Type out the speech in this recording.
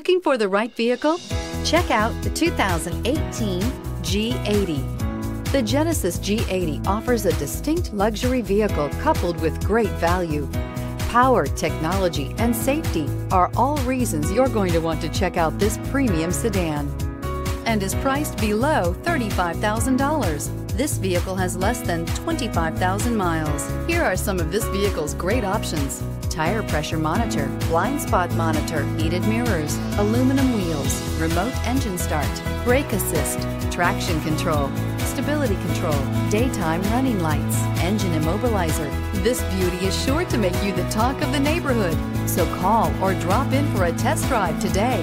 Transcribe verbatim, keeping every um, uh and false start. Looking for the right vehicle? Check out the two thousand eighteen G eighty. The Genesis G eighty offers a distinct luxury vehicle coupled with great value. Power, technology, and safety are all reasons you're going to want to check out this premium sedan, and is priced below thirty-five thousand dollars. This vehicle has less than twenty-five thousand miles. Here are some of this vehicle's great options: tire pressure monitor, blind spot monitor, heated mirrors, aluminum wheels, remote engine start, brake assist, traction control, stability control, daytime running lights, engine immobilizer. This beauty is sure to make you the talk of the neighborhood, so call or drop in for a test drive today.